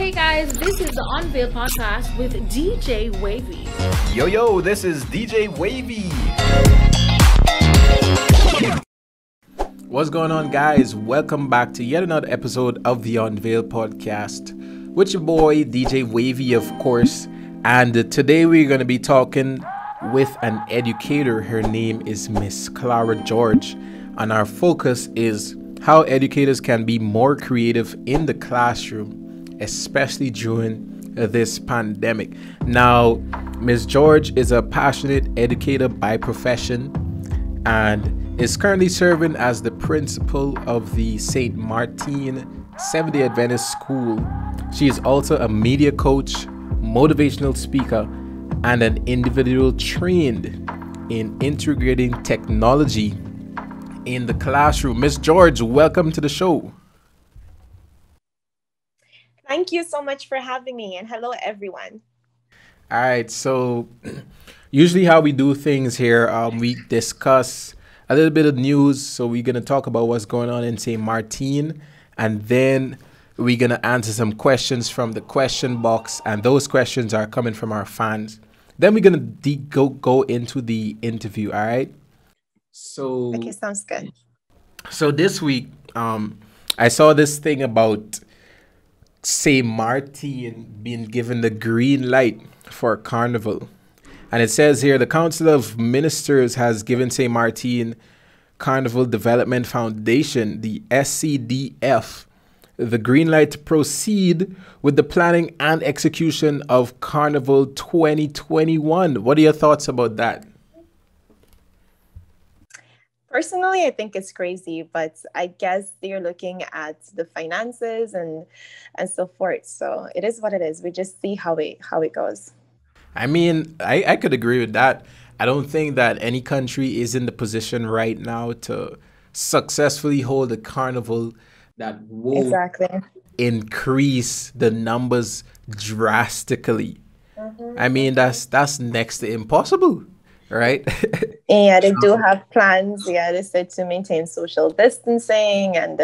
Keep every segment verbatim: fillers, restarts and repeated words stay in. Hey guys, this is the Unveil Podcast with D J Wavy. Yo yo, this is D J Wavy. What's going on, guys? Welcome back to yet another episode of the Unveil Podcast with your boy D J Wavy, of course. And today we're going to be talking with an educator. Her name is Miss Clara George, and our focus is how educators can be more creative in the classroom, especially during uh, this pandemic. Now, Miss George is a passionate educator by profession and is currently serving as the principal of the Saint Martin Seventh-day Adventist school. She is also a media coach, motivational speaker, and an individual trained in integrating technology in the classroom. Miss George, welcome to the show. Thank you so much for having me, and hello everyone. All right, so usually how we do things here, um, we discuss a little bit of news. So we're going to talk about what's going on in Saint Martin, and then we're going to answer some questions from the question box, and those questions are coming from our fans. Then we're going to go go into the interview, all right? So okay, sounds good. So this week, um, I saw this thing about Saint Martin being given the green light for Carnival. And it says here, the Council of Ministers has given Saint Martin Carnival Development Foundation, the S C D F, the green light to proceed with the planning and execution of Carnival twenty twenty-one. What are your thoughts about that? Personally, I think it's crazy, but I guess they're looking at the finances and and so forth. So it is what it is. We just see how it how it goes. I mean, I, I could agree with that. I don't think that any country is in the position right now to successfully hold a carnival that will exactly increase the numbers drastically. Mm-hmm. I mean, that's that's next to impossible, right? Yeah, they do have plans. Yeah, they said to maintain social distancing and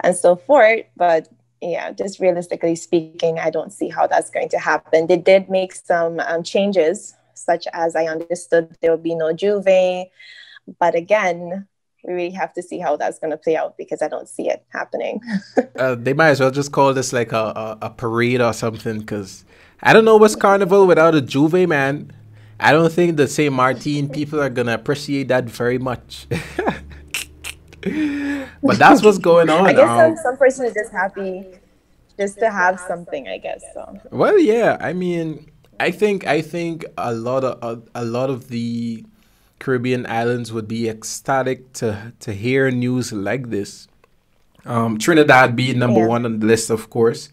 and so forth. But yeah, just realistically speaking, I don't see how that's going to happen. They did make some um, changes, such as I understood there will be no Jouvert, but again, we really have to see how that's going to play out, because I don't see it happening. uh, they might as well just call this like a, a, a parade or something, because I don't know what's Carnival without a Juve, man. I don't think the Saint Martin people are going to appreciate that very much. But that's what's going on. I guess um, some, some person is just happy just to have something, I guess. So. Well, yeah, I mean, I think I think a lot of, a, a lot of the Caribbean islands would be ecstatic to to hear news like this. Um, Trinidad being number yeah. one on the list, of course.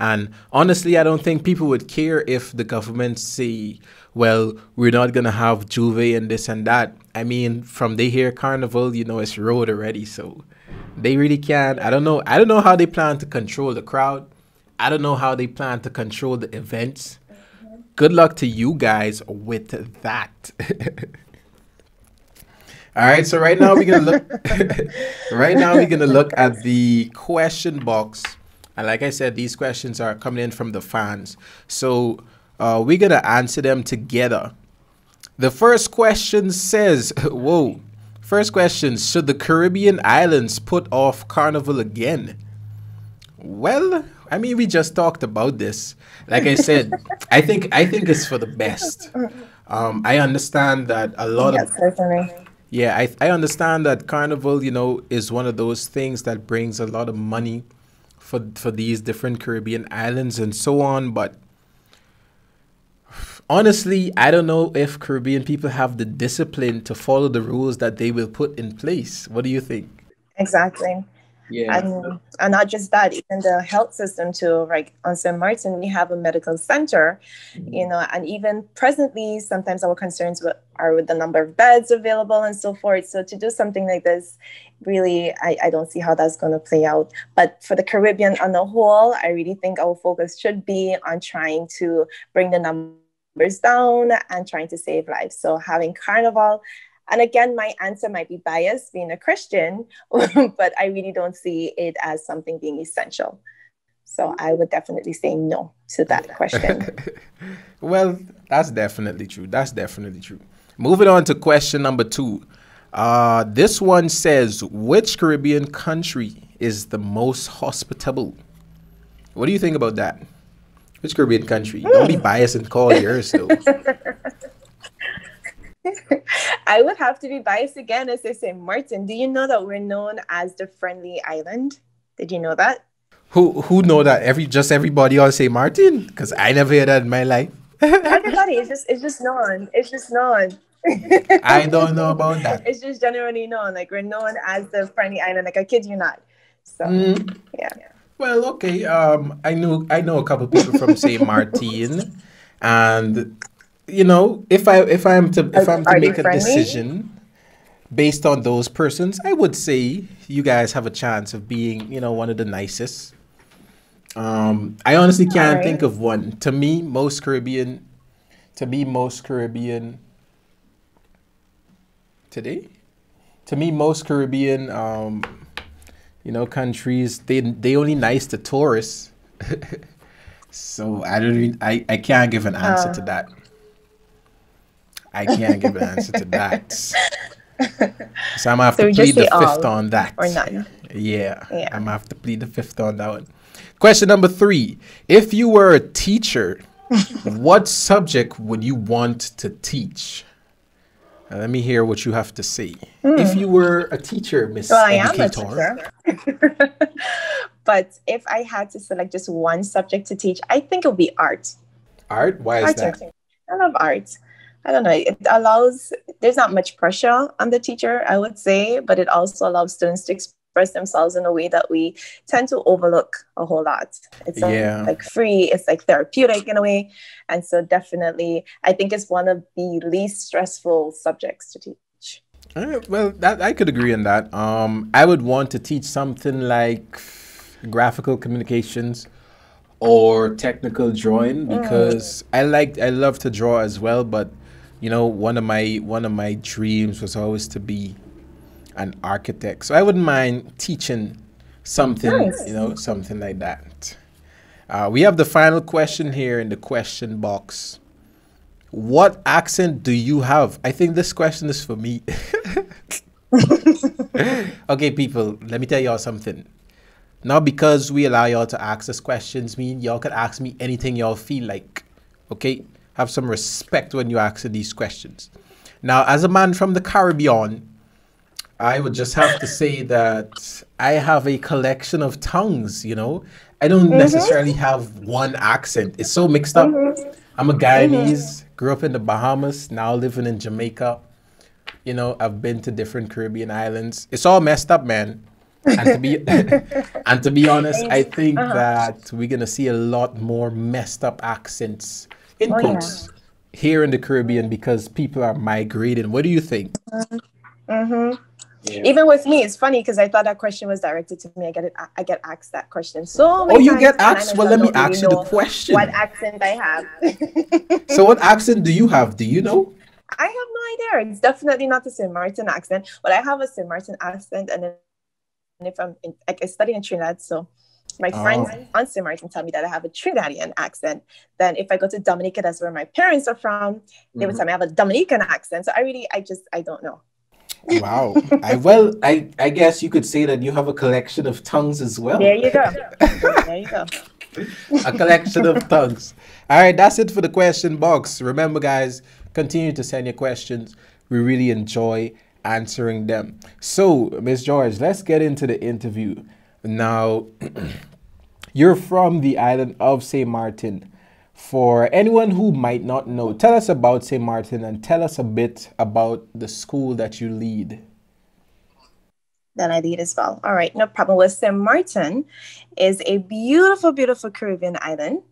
And honestly, I don't think people would care if the government say, well, we're not going to have Juve and this and that. I mean, from they hear Carnival, you know, it's road already. So they really can. I don't know. I don't know how they plan to control the crowd. I don't know how they plan to control the events. Good luck to you guys with that. All right, so right now we're gonna look. right now we're gonna look at the question box, and like I said, these questions are coming in from the fans. So uh, we're gonna answer them together. The first question says, "Whoa!" First question: should the Caribbean islands put off Carnival again? Well, I mean, we just talked about this. Like I said, I think I think it's for the best. Um, I understand that a lot yes, of. Certainly. Yeah, I, I understand that Carnival, you know, is one of those things that brings a lot of money for for these different Caribbean islands and so on. But honestly, I don't know if Caribbean people have the discipline to follow the rules that they will put in place. What do you think? Exactly. Yeah. And, and not just that, even the health system too. Like on Saint Martin, we have a medical center, mm-hmm. you know, and even presently, sometimes our concerns with, are with the number of beds available and so forth. So to do something like this, really, I, I don't see how that's going to play out. But for the Caribbean on the whole, I really think our focus should be on trying to bring the numbers down and trying to save lives. So having Carnival. And again, my answer might be biased being a Christian, but I really don't see it as something being essential. So I would definitely say no to that question. Well, that's definitely true. That's definitely true. Moving on to question number two. Uh, this one says, which Caribbean country is the most hospitable? What do you think about that? Which Caribbean country? Mm. Don't be biased and call yours, though. I would have to be biased again and say Saint Martin. Do you know that we're known as the friendly island? Did you know that? Who who know that? Every just everybody on Saint Martin? Because I never hear that in my life. Everybody, it's just it's just known. It's just known. I don't know about that. It's just generally known. Like, we're known as the friendly island. Like, I kid you not. So mm. yeah. Well, okay. Um, I knew I know a couple people from Saint Martin, and you know, if I if I'm to if I'm to make a decision based on those persons, I would say you guys have a chance of being, you know, one of the nicest. Um, I honestly can't think of one. To me, most Caribbean, to me, most Caribbean today, to me, most Caribbean. Um, You know, countries, they they only nice to tourists. So I don't even, I, I can't give an answer um. to that. I can't give an answer to that. So I'm gonna have so to plead the fifth on that. Or none. Yeah, yeah. I'm gonna have to plead the fifth on that one. Question number three. If you were a teacher, what subject would you want to teach? Now, let me hear what you have to say. Mm. If you were a teacher, Miss Well, I am a teacher. But if I had to select just one subject to teach, I think it would be art. Art? Why is art that? Teaching. I love art. I don't know. It allows, there's not much pressure on the teacher, I would say, but it also allows students to express themselves in a way that we tend to overlook a whole lot. It's yeah. like, like free. It's like therapeutic in a way. And so definitely, I think it's one of the least stressful subjects to teach. Uh, well, that, I could agree on that. Um, I would want to teach something like graphical communications or technical drawing because mm. I like I love to draw as well. But you know, one of my one of my dreams was always to be an architect, so I wouldn't mind teaching something, nice. you know, something like that. Uh, we have the final question here in the question box. What accent do you have? I think this question is for me. Okay, people, let me tell y'all something. Now, because we allow y'all to ask us questions, mean y'all could ask me anything y'all feel like. Okay, have some respect when you ask these questions. Now, as a man from the Caribbean, I would just have to say that I have a collection of tongues, you know. I don't mm-hmm. necessarily have one accent. It's so mixed up. Mm-hmm. I'm a Guyanese, grew up in the Bahamas, now living in Jamaica. You know, I've been to different Caribbean islands. It's all messed up, man. And to be, and to be honest, I think uh-huh. that we're going to see a lot more messed up accents in oh, quotes yeah. here in the Caribbean because people are migrating. What do you think? Mm-hmm. Yeah. Even with me, it's funny because I thought that question was directed to me. I get it. I get asked that question so many times. Oh, you get asked? Well, let me ask you the question. What accent I have? So, what accent do you have? Do you know? I have no idea. It's definitely not the Saint Martin accent, but I have a Saint Martin accent, and then if I'm in, like, I study in Trinidad, so my oh. friends on Saint Martin tell me that I have a Trinidadian accent. Then if I go to Dominica, that's where my parents are from. They mm-hmm. would tell me I have a Dominican accent. So I really, I just, I don't know. Wow. I, well, I, I guess you could say that you have a collection of tongues as well. There you go. There you go. A collection of tongues. All right, that's it for the question box. Remember, guys, continue to send your questions. We really enjoy answering them. So, Miss George, let's get into the interview. Now, you're from the island of Saint Martin. For anyone who might not know, tell us about Saint Martin and tell us a bit about the school that you lead. That I lead as well. All right, no problem. Well, Saint Martin is a beautiful, beautiful Caribbean island.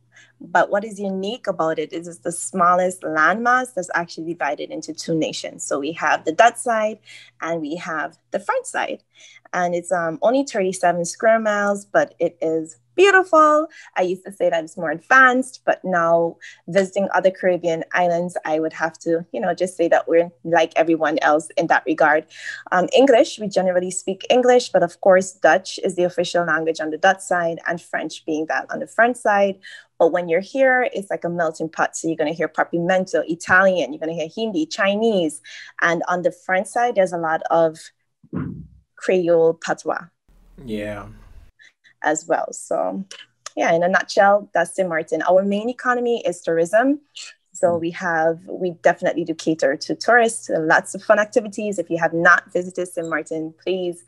But what is unique about it is it's the smallest landmass that's actually divided into two nations. So we have the Dutch side and we have the French side. and it's um, only thirty-seven square miles, but it is beautiful. I used to say that it's more advanced, but now visiting other Caribbean islands, I would have to, you know, just say that we're like everyone else in that regard. Um, English, we generally speak English, but of course, Dutch is the official language on the Dutch side and French being that on the French side. But when you're here, it's like a melting pot. So you're going to hear Papiamento, Italian, you're going to hear Hindi, Chinese. And on the French side, there's a lot of Creole patois. Yeah. As well. So yeah, in a nutshell, that's Saint Martin. Our main economy is tourism. So we have, we definitely do cater to tourists, lots of fun activities. If you have not visited Saint Martin, please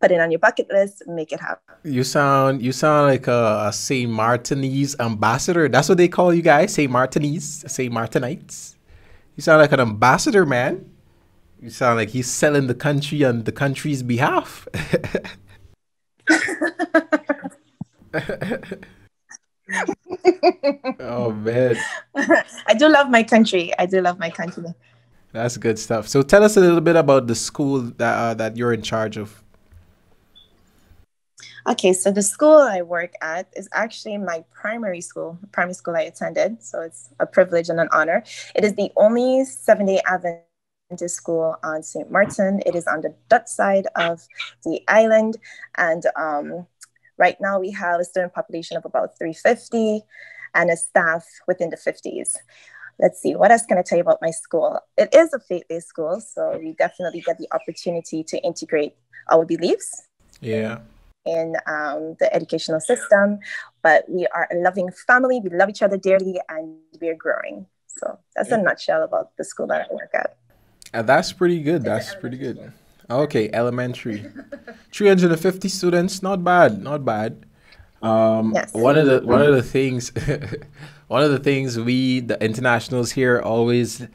put it on your bucket list, make it happen. You sound, you sound like a, a Saint Martinese ambassador. That's what they call you guys, Saint Martinese, Saint Martinites. You sound like an ambassador, man. You sound like he's selling the country on the country's behalf. Oh man, I do love my country. I do love my country. That's good stuff. So tell us a little bit about the school that uh, that you're in charge of. Okay, so the school I work at is actually my primary school, the primary school I attended. So it's a privilege and an honor. It is the only Seventh-day Adventist school on Saint Martin. It is on the Dutch side of the island, and um, right now we have a student population of about three hundred fifty and a staff within the fifties. Let's see, what else can I tell you about my school? It is a faith-based school, so we definitely get the opportunity to integrate our beliefs. Yeah. in um, the educational system, but we are a loving family. We love each other dearly, and we're growing. So that's yeah. a nutshell about the school that I work at. Uh, that's pretty good. That's pretty good. Okay, elementary. three hundred fifty students, not bad, not bad. Um, yes. One of the one of the things, one of the things we the internationals here always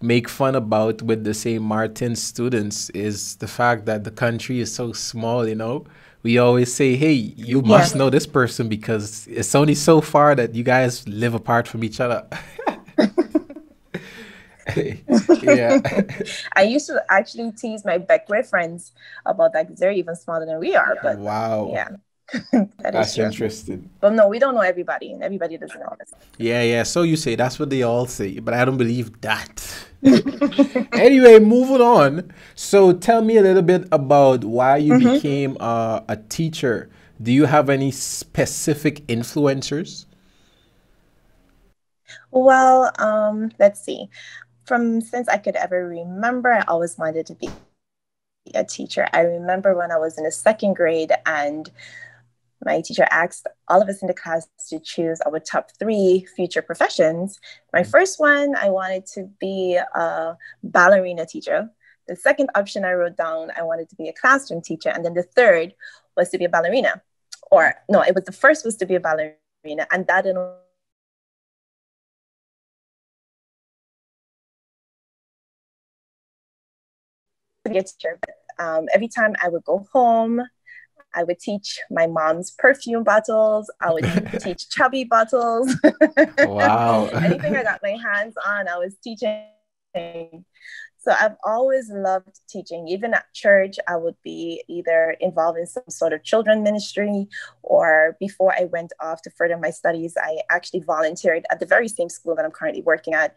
make fun about with the Saint Martin students is the fact that the country is so small. You know, we always say, "Hey, you must yeah. know this person because it's only so far that you guys live apart from each other." Yeah. I used to actually tease my Beckwith friends about that because they're even smaller than we are. But wow. Yeah. that that's interesting. But no, we don't know everybody, and everybody doesn't know us. Yeah, yeah. So you say that's what they all say, but I don't believe that. Anyway, moving on. So tell me a little bit about why you mm-hmm. became uh, a teacher. Do you have any specific influencers? Well, um, let's see. From since I could ever remember, I always wanted to be a teacher. I remember when I was in the second grade and my teacher asked all of us in the class to choose our top three future professions. My first one, I wanted to be a ballerina teacher. The second option I wrote down, I wanted to be a classroom teacher. And then the third was to be a ballerina. Or no, it was the first was to be a ballerina. And that didn't to be a teacher, but um, every time I would go home, I would teach my mom's perfume bottles. I would teach chubby bottles. Wow! Anything I got my hands on, I was teaching. So I've always loved teaching. Even at church, I would be either involved in some sort of children's ministry, or before I went off to further my studies, I actually volunteered at the very same school that I'm currently working at,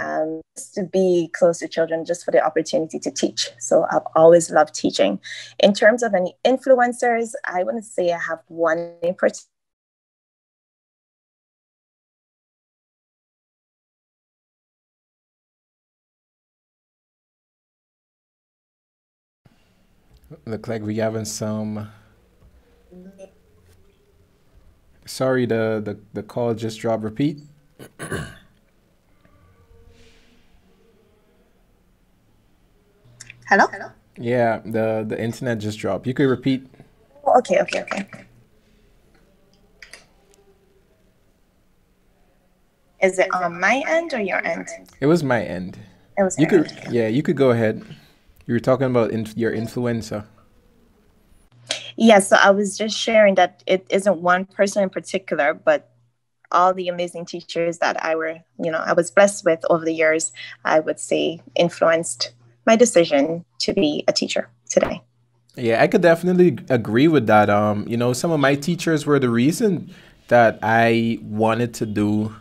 um, just to be close to children, just for the opportunity to teach. So I've always loved teaching. In terms of any influencers, I wouldn't say I have one in particular. Look like we having some. Sorry, the the the call just dropped. Repeat. Hello. Hello. Yeah, the the internet just dropped. You could repeat. Oh, okay. Okay. Okay. Is it on my end or your end? It was my end. It was. You could. End. Yeah, you could go ahead. You were talking about inf your influencer. Yeah, so I was just sharing that it isn't one person in particular, but all the amazing teachers that I were, you know, I was blessed with over the years, I would say influenced my decision to be a teacher today. Yeah, I could definitely agree with that. Um, you know, some of my teachers were the reason that I wanted to do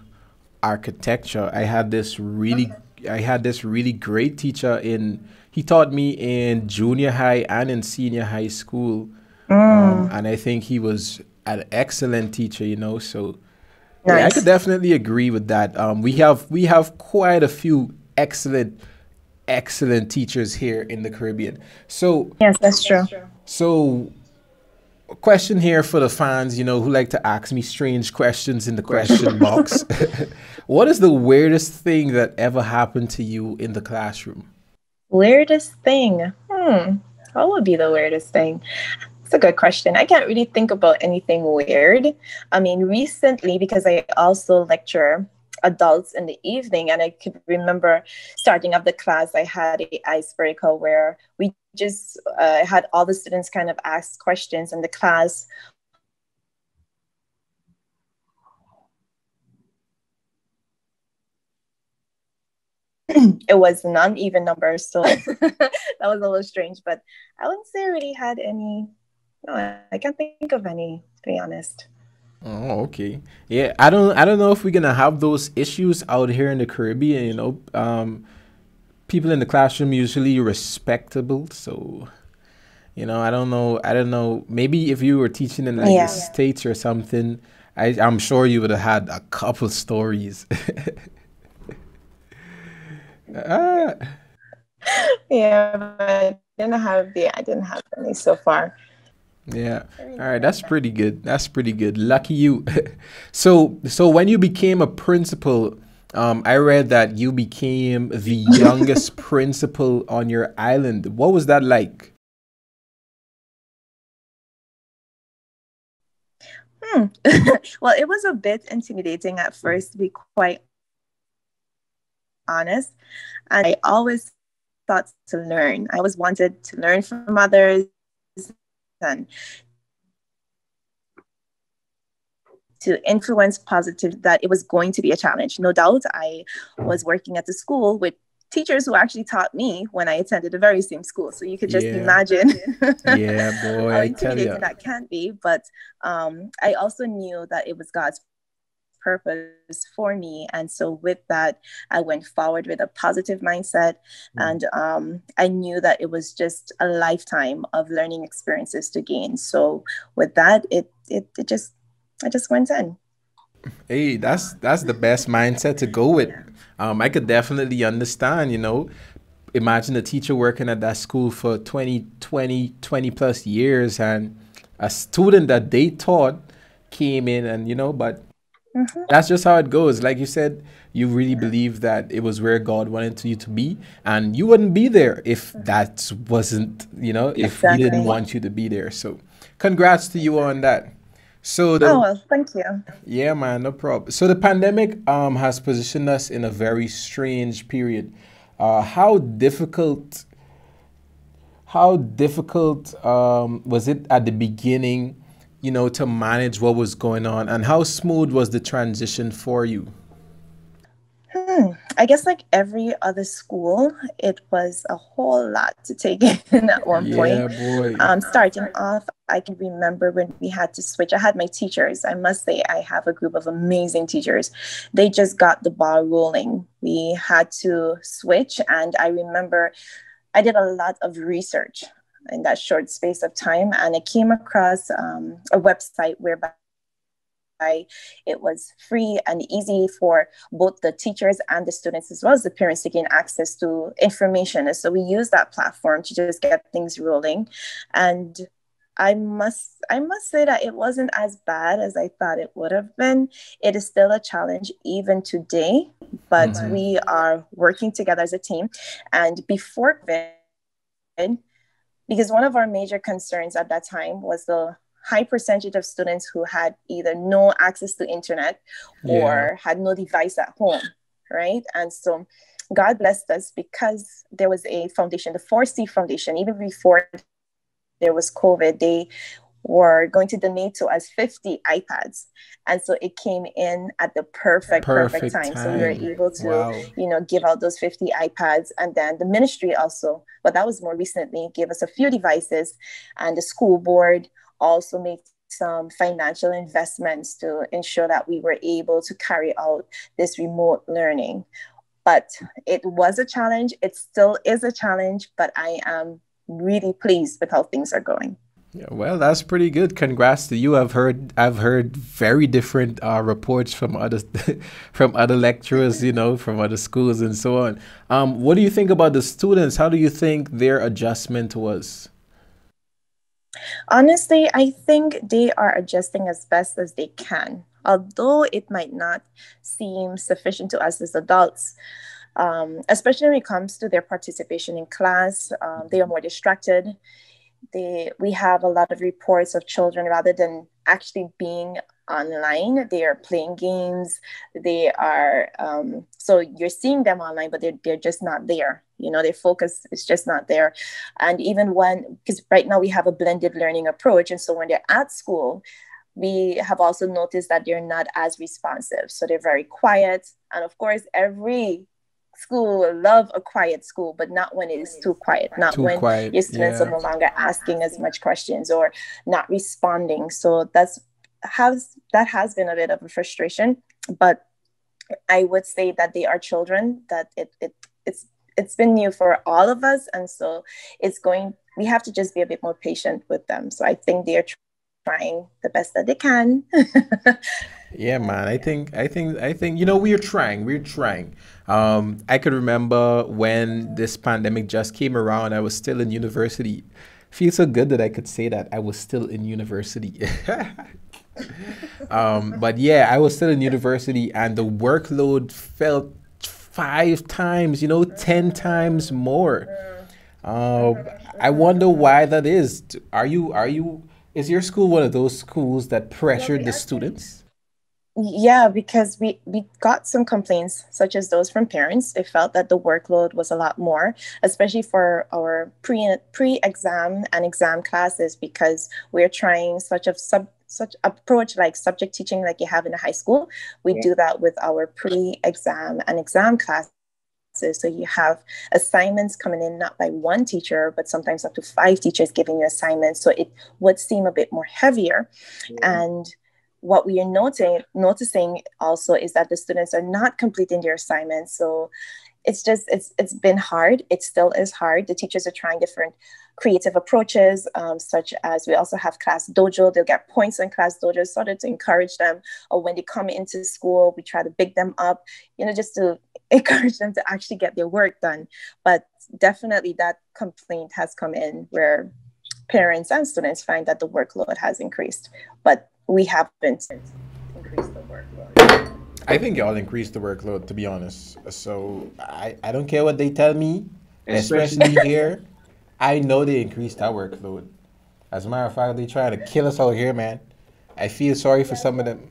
architecture. I had this really, I had this really great teacher in. He taught me in junior high and in senior high school, mm. um, and I think he was an excellent teacher. You know, so nice. Yeah, I could definitely agree with that. Um, we have we have quite a few excellent. excellent teachers here in the Caribbean. So yes, that's true. So a question here for the fans, you know, who like to ask me strange questions in the question box. What is the weirdest thing that ever happened to you in the classroom? Weirdest thing? Hmm. What would be the weirdest thing? That's a good question. I can't really think about anything weird. I mean, recently, because I also lecture adults in the evening, and I could remember starting up the class, I had a icebreaker where we just uh, had all the students kind of ask questions, and the class it was an uneven number, so that was a little strange, but I wouldn't say I really had any. No, I can't think of any, to be honest. Oh, okay. Yeah, I don't I don't know if we're gonna have those issues out here in the Caribbean, you know. Um people in the classroom usually respectable, so you know, I don't know I don't know. Maybe if you were teaching in like yeah. the States or something, I I'm sure you would have had a couple stories. ah. Yeah, but I didn't have the I didn't have any so far. Yeah. All right. That's pretty good. That's pretty good. Lucky you. so, so when you became a principal, um, I read that you became the youngest principal on your island. What was that like? Hmm. Well, it was a bit intimidating at first, to be quite honest. And I always thought to learn. I always wanted to learn from others. And to influence positive, that it was going to be a challenge. No doubt, I was working at the school with teachers who actually taught me when I attended the very same school. So you could just yeah. imagine yeah, boy, how intimidating that can be. But um, I also knew that it was God's purpose for me. And so with that, I went forward with a positive mindset. Mm-hmm. And um, I knew that it was just a lifetime of learning experiences to gain. So with that, it, it, it just, I just went in. Hey, that's, that's the best mindset to go with. Um, I could definitely understand, you know, imagine a teacher working at that school for twenty, twenty, twenty plus years, and a student that they taught came in and, you know, but Mm-hmm. that's just how it goes. Like you said, you really believe that it was where God wanted you to be, and you wouldn't be there if that wasn't, you know, if exactly. He didn't want you to be there. So congrats to you on that. So the, oh, well, thank you. Yeah, man, no problem. So the pandemic um, has positioned us in a very strange period. Uh, how difficult, how difficult um, was it at the beginning, you know, to manage what was going on, and how smooth was the transition for you? Hmm. I guess like every other school, it was a whole lot to take in at one yeah, point. Boy. Um, starting off, I can remember when we had to switch. I had my teachers. I must say I have a group of amazing teachers. They just got the ball rolling. We had to switch, and I remember I did a lot of research in that short space of time, and I came across um, a website whereby it was free and easy for both the teachers and the students, as well as the parents, to gain access to information. And so we used that platform to just get things rolling. And I must, I must say that it wasn't as bad as I thought it would have been. It is still a challenge even today, but mm-hmm. we are working together as a team. And before COVID, because one of our major concerns at that time was the high percentage of students who had either no access to internet or yeah. had no device at home, right? And so God blessed us because there was a foundation, the four C Foundation, even before there was COVID, they were going to donate to us fifty iPads. And so it came in at the perfect, perfect, perfect time. time. So we were able to, wow. you know, give out those fifty iPads. And then the ministry also, but that was more recently, gave us a few devices. And the school board also made some financial investments to ensure that we were able to carry out this remote learning. But it was a challenge. It still is a challenge, but I am really pleased with how things are going. Yeah, well, that's pretty good. Congrats to you. I've heard I've heard very different uh, reports from other from other lecturers, you know, from other schools and so on. Um, what do you think about the students? How do you think their adjustment was? Honestly, I think they are adjusting as best as they can, although it might not seem sufficient to us as adults. Um, especially when it comes to their participation in class, um, they are more distracted. They, we have a lot of reports of children, rather than actually being online, they are playing games. They are, um, so you're seeing them online, but they're, they're just not there. You know, their focus is just not there. And even when, because right now we have a blended learning approach. And so when they're at school, we have also noticed that they're not as responsive. So they're very quiet. And of course, every school love a quiet school, but not when it is too quiet, not too when quiet. your students yeah. are no longer asking as much questions or not responding. So that's has that has been a bit of a frustration, but I would say that they are children, that it it it's it's been new for all of us, and so it's going we have to just be a bit more patient with them. So I think they are trying the best that they can. Yeah, man. I think, I think, I think, you know, we're trying, we're trying. Um, I could remember when this pandemic just came around, I was still in university. Feels so good that I could say that I was still in university. um, but yeah, I was still in university and the workload felt five times, you know, ten times more. Uh, I wonder why that is. Are you, are you, is your school one of those schools that pressured the students? Yeah, because we, we got some complaints, such as those from parents. They felt that the workload was a lot more, especially for our pre, pre-exam and exam classes, because we're trying such a sub, such approach like subject teaching like you have in a high school. We yeah. do that with our pre-exam and exam classes. So you have assignments coming in, not by one teacher, but sometimes up to five teachers giving you assignments. So it would seem a bit more heavier. Yeah. And what we are noting, noticing also is that the students are not completing their assignments. So it's just, it's it's been hard. It still is hard. The teachers are trying different creative approaches, um, such as we also have Class Dojo. They'll get points on Class Dojo, sort of to encourage them. Or when they come into school, we try to big them up, you know, just to encourage them to actually get their work done. But definitely that complaint has come in where parents and students find that the workload has increased. But we haven't increased the workload. I think y'all increased the workload, to be honest. So I, I don't care what they tell me, especially, especially here. I know they increased our workload. As a matter of fact, they trying to kill us all here, man. I feel sorry for some of them.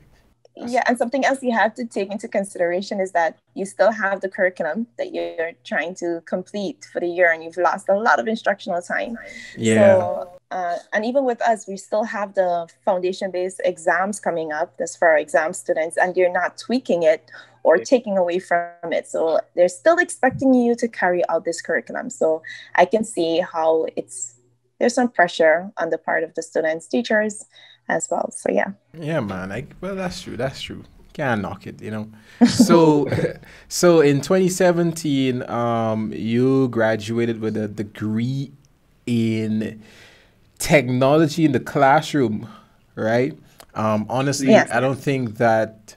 Yeah, and something else you have to take into consideration is that you still have the curriculum that you're trying to complete for the year, and you've lost a lot of instructional time. Yeah. So, uh, and even with us, we still have the foundation-based exams coming up. That's for our exam students, and you're not tweaking it or taking away from it. So they're still expecting you to carry out this curriculum. So I can see how it's there's some pressure on the part of the students, teachers, as well. So yeah. Yeah, man. I, well, that's true. That's true. Can't knock it, you know. So, so in twenty seventeen, um, you graduated with a degree in technology in the classroom, right? Um, honestly, yes. I don't think that.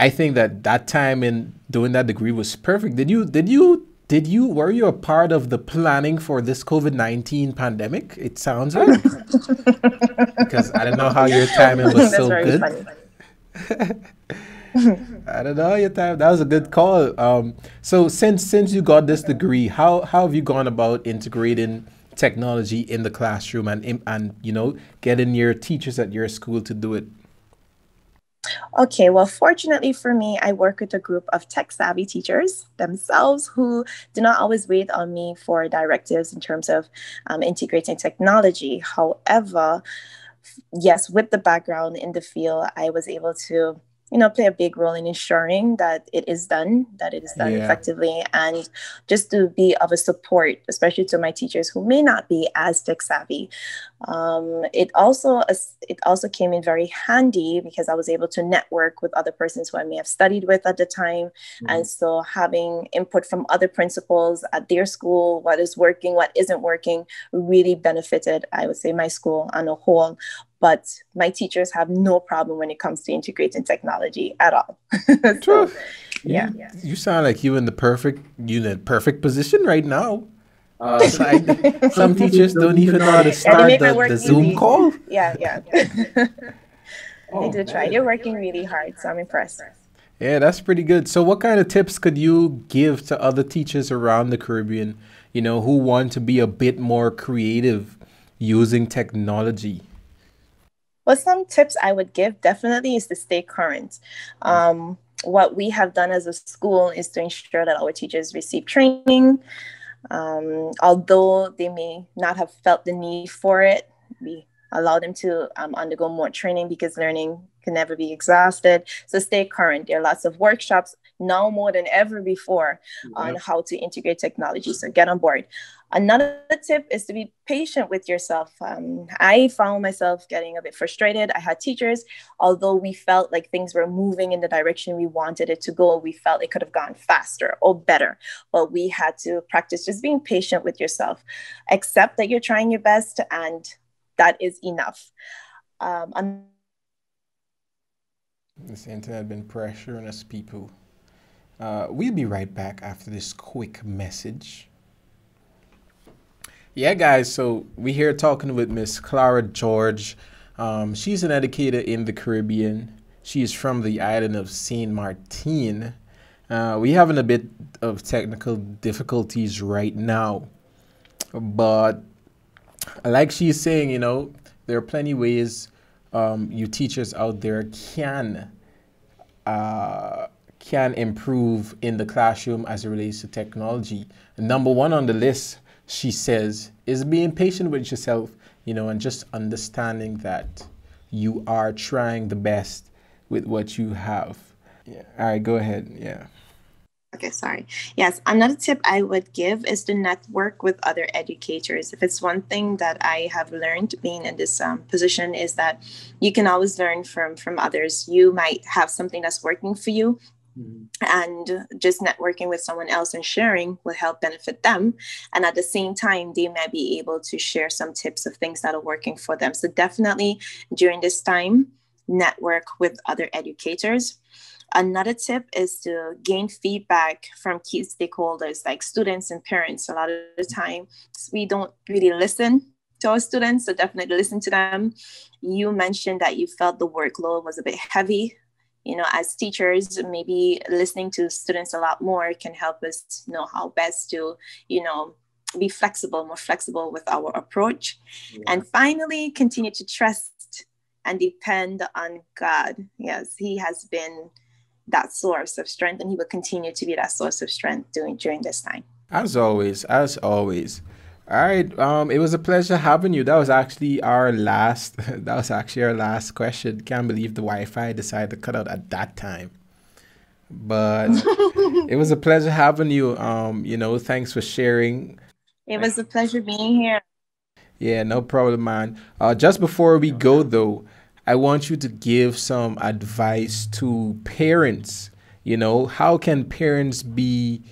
I think that that time in doing that degree was perfect. Did you? Did you? Did you? Were you a part of the planning for this COVID nineteen pandemic? It sounds like. Because I don't know how your timing was so good. Funny, funny. I don't know your time. That was a good call. Um, so since since you got this degree, how how have you gone about integrating technology in the classroom and and you know getting your teachers at your school to do it? Okay, well, fortunately for me, I work with a group of tech-savvy teachers themselves who do not always wait on me for directives in terms of um, integrating technology. However, yes, with the background in the field, I was able to, you know, play a big role in ensuring that it is done, that it is done yeah. effectively, and just to be of a support, especially to my teachers who may not be as tech savvy. Um, it also it also came in very handy because I was able to network with other persons who I may have studied with at the time. Mm-hmm. And so having input from other principals at their school, what is working, what isn't working, really benefited, I would say, my school on a whole. But my teachers have no problem when it comes to integrating technology at all. so, you, yeah, you sound like you in the perfect, you in the perfect position right now. Uh, so I, some teachers don't even know how to start the, the Zoom easy. call. Yeah, yeah. yeah. oh, they did try. You're working really hard, so I'm impressed. Yeah, that's pretty good. So, what kind of tips could you give to other teachers around the Caribbean, you know, who want to be a bit more creative using technology? Well, some tips I would give definitely is to stay current. Um, what we have done as a school is to ensure that our teachers receive training. Um, although they may not have felt the need for it, we allow them to um, undergo more training because learning can never be exhausted. So stay current. There are lots of workshops now more than ever before mm-hmm. on how to integrate technology. So get on board. Another tip is to be patient with yourself. Um, I found myself getting a bit frustrated. I had teachers, although we felt like things were moving in the direction we wanted it to go, we felt it could have gone faster or better. But we had to practice just being patient with yourself. Accept that you're trying your best, and that is enough. Um, this internet been pressuring us people. Uh, we'll be right back after this quick message. Yeah, guys, so we're here talking with Miss Clara George. Um, she's an educator in the Caribbean. She is from the island of Saint Martin. Uh, we're having a bit of technical difficulties right now. But like she's saying, you know, there are plenty of ways um, you teachers out there can, uh, can improve in the classroom as it relates to technology. Number one on the list, she says, is being patient with yourself, you know, and just understanding that you are trying the best with what you have. Yeah. All right, go ahead. Yeah. Okay, sorry. Yes, another tip I would give is to network with other educators. If it's one thing that I have learned being in this um, position is that you can always learn from, from others. You might have something that's working for you. And just networking with someone else and sharing will help benefit them. And at the same time, they may be able to share some tips of things that are working for them. So definitely during this time, network with other educators. Another tip is to gain feedback from key stakeholders like students and parents. A lot of the time, we don't really listen to our students, so definitely listen to them. You mentioned that you felt the workload was a bit heavy. You know, as teachers, maybe listening to students a lot more can help us know how best to, you know, be flexible, more flexible with our approach. Yeah. And finally, continue to trust and depend on God. Yes, He has been that source of strength, and He will continue to be that source of strength during, during this time. As always, as always. All right. Um, it was a pleasure having you. That was actually our last, that was actually our last question. Can't believe the Wi-Fi decided to cut out at that time. But it was a pleasure having you. Um, you know, thanks for sharing. It was a pleasure being here. Yeah, no problem, man. Uh, just before we go, though, I want you to give some advice to parents. You know, how can parents be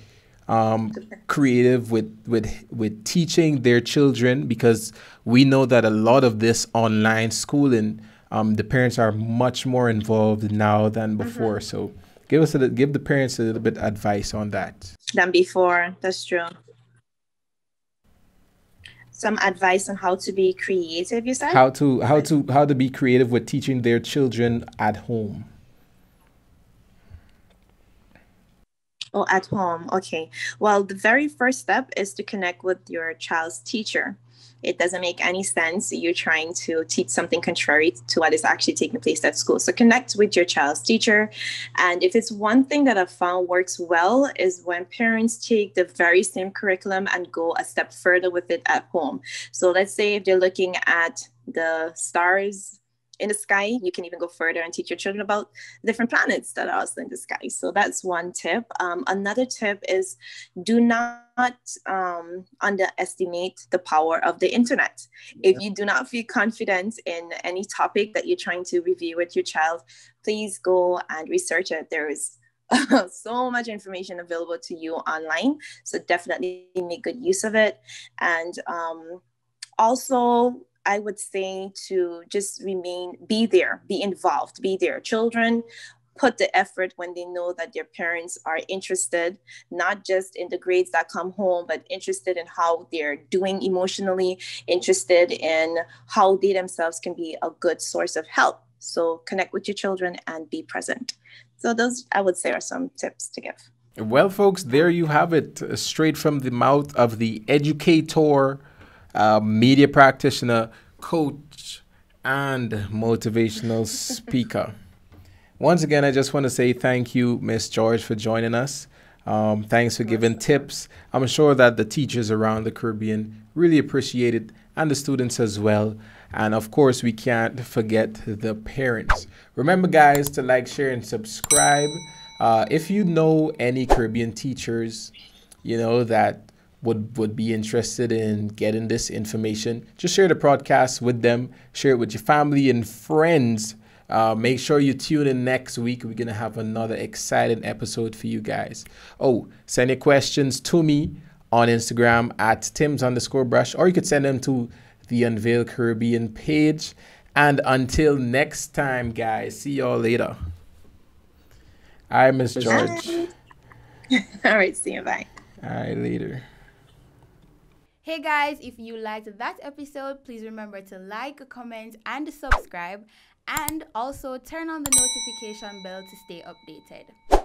Um, creative with, with, with teaching their children, because we know that a lot of this online schooling, um, the parents are much more involved now than before. Mm-hmm. So give us a, give the parents a little bit of advice on that. Than before, that's true. Some advice on how to be creative, you said? How to, how to, how to be creative with teaching their children at home. Oh, at home. Okay. Well, the very first step is to connect with your child's teacher. It doesn't make any sense you're trying to teach something contrary to what is actually taking place at school. So connect with your child's teacher. And if it's one thing that I've found works well is when parents take the very same curriculum and go a step further with it at home. So let's say if they're looking at the stars in the sky. You can even go further and teach your children about different planets that are also in the sky. So that's one tip. Um, another tip is do not um, underestimate the power of the internet. Yeah. If you do not feel confident in any topic that you're trying to review with your child, please go and research it. There is so much information available to you online. So definitely make good use of it. And um, also, I would say to just remain, be there, be involved, be there. Children put the effort when they know that their parents are interested, not just in the grades that come home, but interested in how they're doing emotionally, interested in how they themselves can be a good source of help. So connect with your children and be present. So those, I would say, are some tips to give. Well, folks, there you have it, straight from the mouth of the educator, Uh, media practitioner, coach, and motivational speaker. Once again, I just want to say thank you, Miss George, for joining us. Um, thanks for giving tips. I'm sure that the teachers around the Caribbean really appreciate it, and the students as well. And of course, we can't forget the parents. Remember, guys, to like, share, and subscribe. Uh, if you know any Caribbean teachers, you know, that Would, would be interested in getting this information, just share the podcast with them. Share it with your family and friends. Uh, make sure you tune in next week. We're going to have another exciting episode for you guys. Oh, send your questions to me on Instagram at Tim's underscore brush, or you could send them to the Unveil Caribbean page. And until next time, guys, see y'all later. All right, Miss George. All right, see you. Bye. All right, later. Hey guys, if you liked that episode, please remember to like, comment, and subscribe, and also turn on the notification bell to stay updated.